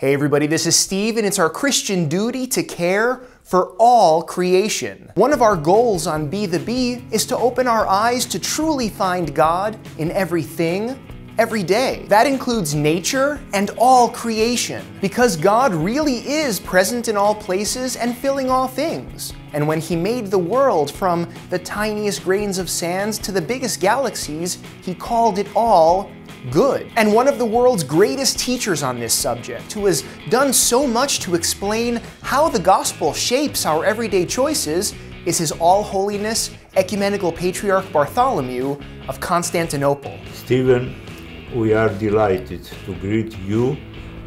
Hey everybody, this is Steve, and it's our Christian duty to care for all creation. One of our goals on Be the Bee is to open our eyes to truly find God in everything, every day. That includes nature and all creation, because God really is present in all places and filling all things. And when he made the world, from the tiniest grains of sand to the biggest galaxies, he called it all good. And one of the world's greatest teachers on this subject, who has done so much to explain how the gospel shapes our everyday choices, is his all-holiness Ecumenical Patriarch Bartholomew of Constantinople. Stephen, we are delighted to greet you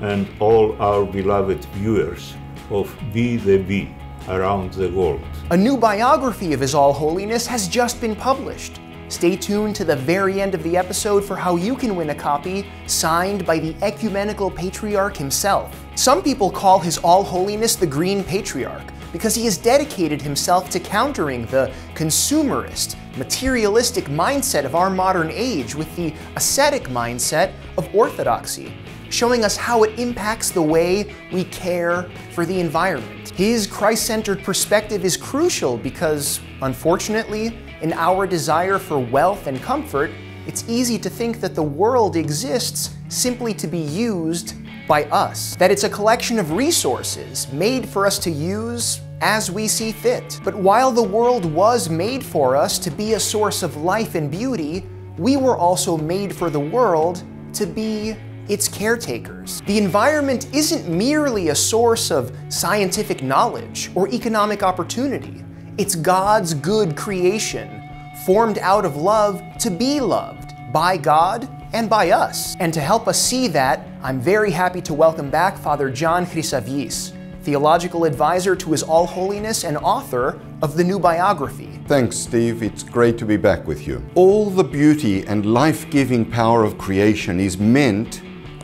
and all our beloved viewers of Be the Bee around the world. A new biography of his all-holiness has just been published. Stay tuned to the very end of the episode for how you can win a copy signed by the Ecumenical Patriarch himself. Some people call his all-holiness the Green Patriarch because he has dedicated himself to countering the consumerist, materialistic mindset of our modern age with the ascetic mindset of orthodoxy, showing us how it impacts the way we care for the environment. His Christ-centered perspective is crucial because, unfortunately, in our desire for wealth and comfort, it's easy to think that the world exists simply to be used by us, that it's a collection of resources made for us to use as we see fit. But while the world was made for us to be a source of life and beauty, we were also made for the world to be its caretakers. The environment isn't merely a source of scientific knowledge or economic opportunity. It's God's good creation, formed out of love to be loved by God and by us. And to help us see that, I'm very happy to welcome back Father John Chryssavgis, theological advisor to His All Holiness and author of the new biography. Thanks, Steve. It's great to be back with you. All the beauty and life-giving power of creation is meant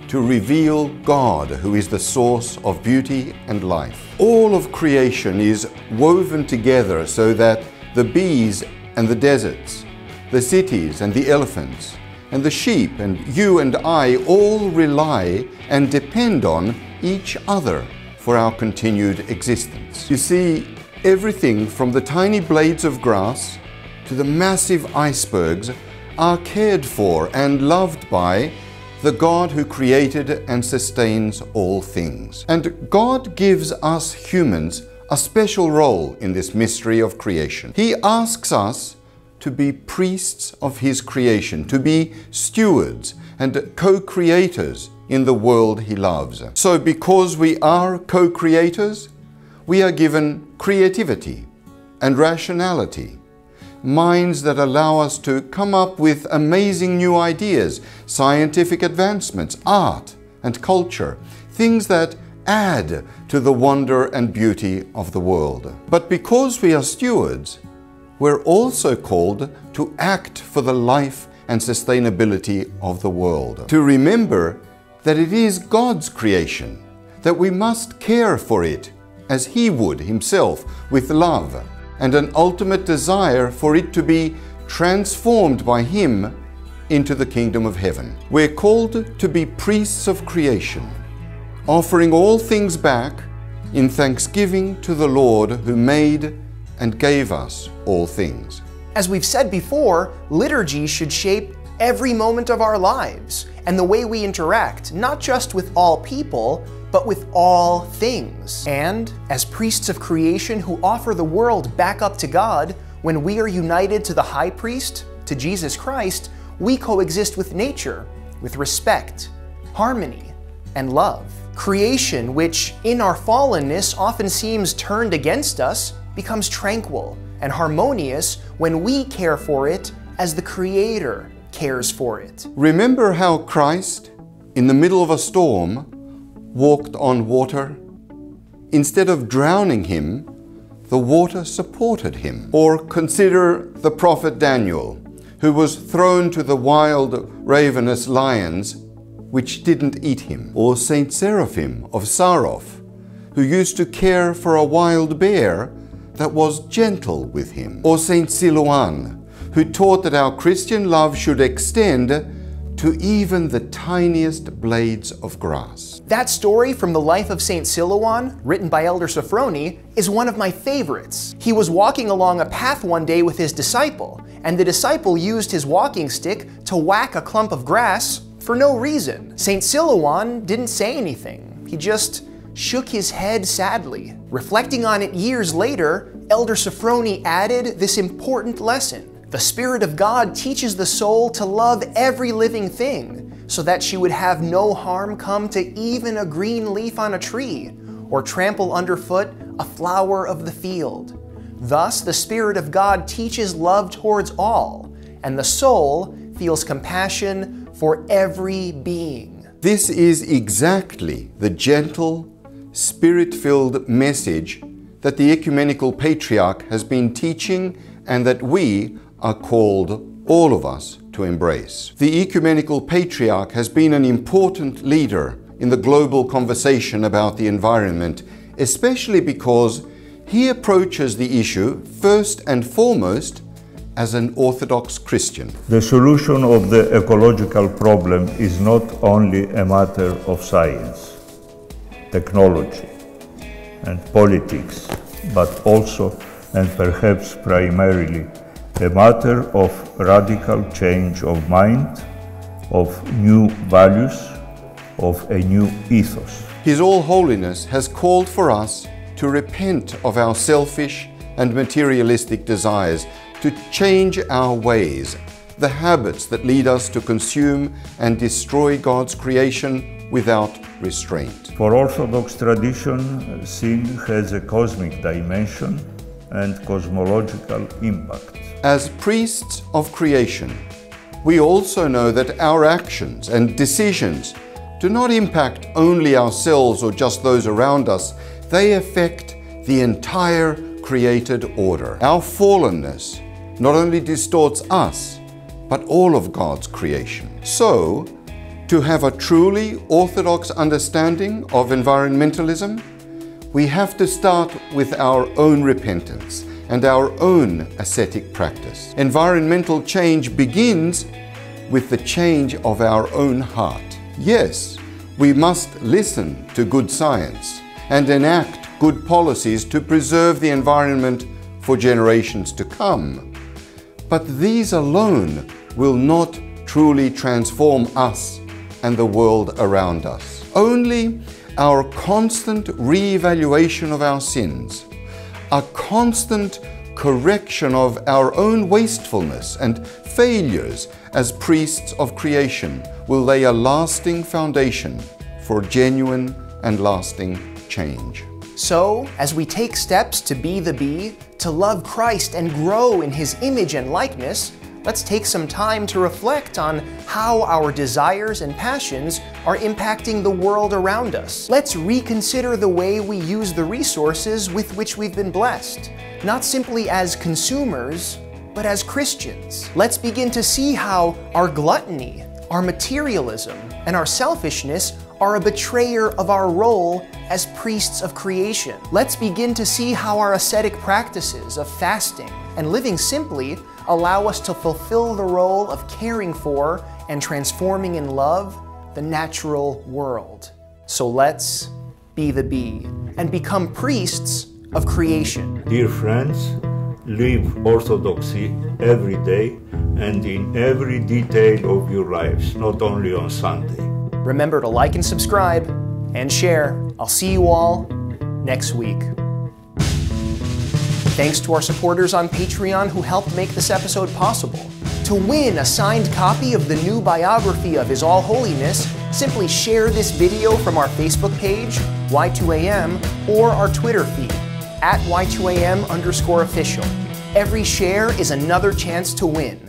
to reveal God, who is the source of beauty and life. All of creation is woven together so that the bees and the deserts, the cities and the elephants, and the sheep and you and I all rely and depend on each other for our continued existence. You see, everything from the tiny blades of grass to the massive icebergs are cared for and loved by the God who created and sustains all things. And God gives us humans a special role in this mystery of creation. He asks us to be priests of His creation, to be stewards and co-creators in the world He loves. So because we are co-creators, we are given creativity and rationality, minds that allow us to come up with amazing new ideas, scientific advancements, art and culture, things that add to the wonder and beauty of the world. But because we are stewards, we're also called to act for the life and sustainability of the world, to remember that it is God's creation, that we must care for it as He would Himself, with love and an ultimate desire for it to be transformed by Him into the kingdom of heaven. We're called to be priests of creation, offering all things back in thanksgiving to the Lord who made and gave us all things. As we've said before, liturgy should shape every moment of our lives and the way we interact, not just with all people, but with all things. And as priests of creation who offer the world back up to God, when we are united to the high priest, to Jesus Christ, we coexist with nature with respect, harmony, and love. Creation, which in our fallenness often seems turned against us, becomes tranquil and harmonious when we care for it as the Creator cares for it. Remember how Christ, in the middle of a storm, walked on water? Instead of drowning him, the water supported him. Or consider the prophet Daniel, who was thrown to the wild, ravenous lions, which didn't eat him. Or Saint Seraphim of Sarov, who used to care for a wild bear that was gentle with him. Or Saint Silouan, who taught that our Christian love should extend to even the tiniest blades of grass. That story from the life of Saint Silouan, written by Elder Sophrony, is one of my favorites. He was walking along a path one day with his disciple, and the disciple used his walking stick to whack a clump of grass for no reason. Saint Silouan didn't say anything. He just shook his head sadly. Reflecting on it years later, Elder Sophrony added this important lesson. The Spirit of God teaches the soul to love every living thing, so that she would have no harm come to even a green leaf on a tree, or trample underfoot a flower of the field. Thus, the Spirit of God teaches love towards all, and the soul feels compassion for every being. This is exactly the gentle, Spirit-filled message that the Ecumenical Patriarch has been teaching and that we are called, all of us, to embrace. The Ecumenical Patriarch has been an important leader in the global conversation about the environment, especially because he approaches the issue first and foremost as an Orthodox Christian. The solution of the ecological problem is not only a matter of science, technology, and politics, but also, and perhaps primarily, a matter of radical change of mind, of new values, of a new ethos. His All Holiness has called for us to repent of our selfish and materialistic desires, to change our ways, the habits that lead us to consume and destroy God's creation without restraint. For Orthodox tradition, sin has a cosmic dimension and cosmological impact. As priests of creation, we also know that our actions and decisions do not impact only ourselves or just those around us. They affect the entire created order. Our fallenness not only distorts us, but all of God's creation. So, to have a truly Orthodox understanding of environmentalism, we have to start with our own repentance and our own ascetic practice. Environmental change begins with the change of our own heart. Yes, we must listen to good science and enact good policies to preserve the environment for generations to come. But these alone will not truly transform us and the world around us. Only our constant re-evaluation of our sins, a constant correction of our own wastefulness and failures as priests of creation will lay a lasting foundation for genuine and lasting change. So, as we take steps to be the bee, to love Christ and grow in His image and likeness, let's take some time to reflect on how our desires and passions are impacting the world around us. Let's reconsider the way we use the resources with which we've been blessed, not simply as consumers, but as Christians. Let's begin to see how our gluttony, our materialism, and our selfishness are a betrayer of our role as priests of creation. Let's begin to see how our ascetic practices of fasting and living simply allow us to fulfill the role of caring for and transforming in love the natural world. So let's be the bee and become priests of creation. Dear friends, live Orthodoxy every day and in every detail of your lives, not only on Sunday. Remember to like and subscribe and share. I'll see you all next week. Thanks to our supporters on Patreon who helped make this episode possible. To win a signed copy of the new biography of His All Holiness, simply share this video from our Facebook page, Y2AM, or our Twitter feed, @Y2AM_official. Every share is another chance to win.